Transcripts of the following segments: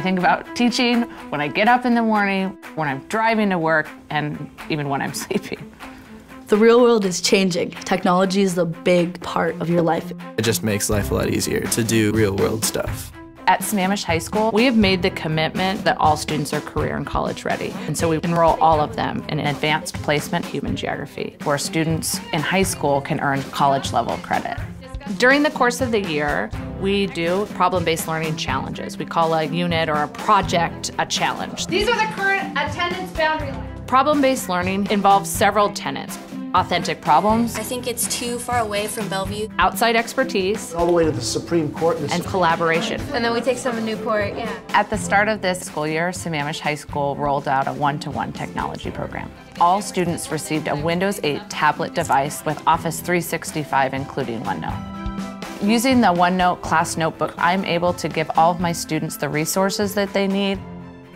I think about teaching when I get up in the morning, when I'm driving to work, and even when I'm sleeping. The real world is changing. Technology is a big part of your life. It just makes life a lot easier to do real world stuff. At Sammamish High School, we have made the commitment that all students are career and college ready. And so we enroll all of them in an advanced placement human geography, where students in high school can earn college level credit. During the course of the year, we do problem-based learning challenges. We call a unit or a project a challenge. These are the current attendance boundary lines. Problem-based learning involves several tenets. Authentic problems. I think it's too far away from Bellevue. Outside expertise. All the way to the Supreme Court. And collaboration. And then we take some in Newport, yeah. At the start of this school year, Sammamish High School rolled out a one-to-one technology program. All students received a Windows 8 tablet device with Office 365, including OneNote. Using the OneNote class notebook, I'm able to give all of my students the resources that they need,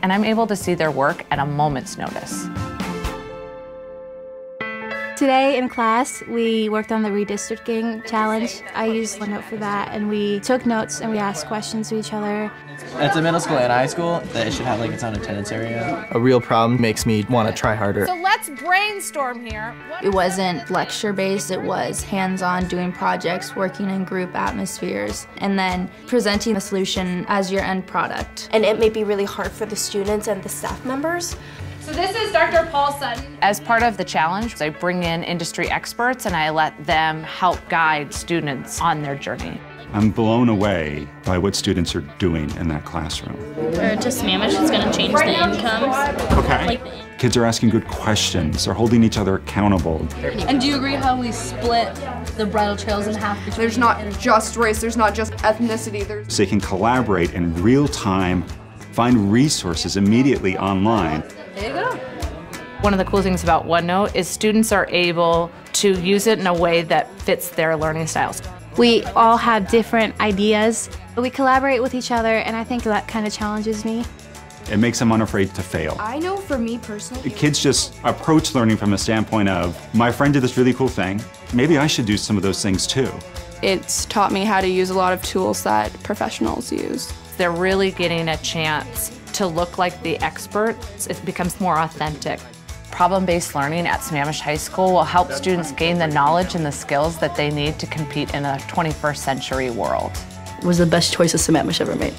and I'm able to see their work at a moment's notice. Today in class, we worked on the redistricting challenge. I used OneNote for that, and we took notes and we asked questions to each other. It's a middle school and high school that it should have like its own attendance area. A real problem makes me want to try harder. So let's brainstorm here. It wasn't lecture-based, it was hands-on, doing projects, working in group atmospheres, and then presenting the solution as your end product. And it may be really hard for the students and the staff members. So this is Dr. Paul Sutton. As part of the challenge, I bring in industry experts and I let them help guide students on their journey. I'm blown away by what students are doing in that classroom. Or just Sammamish is going to change the incomes. Okay. Like, kids are asking good questions. They're holding each other accountable. And do you agree how we split the bridal trails in half? There's not just race. There's not just ethnicity. So they can collaborate in real time, find resources immediately online. There you go. One of the cool things about OneNote is students are able to use it in a way that fits their learning styles. We all have different ideas. We collaborate with each other, and I think that kind of challenges me. It makes them unafraid to fail. I know for me personally, kids just approach learning from a standpoint of, my friend did this really cool thing, maybe I should do some of those things too. It's taught me how to use a lot of tools that professionals use. They're really getting a chance to look like the experts. It becomes more authentic. Problem-based learning at Sammamish High School will help students gain the knowledge and the skills that they need to compete in a 21st century world. It was the best choice that Sammamish ever made.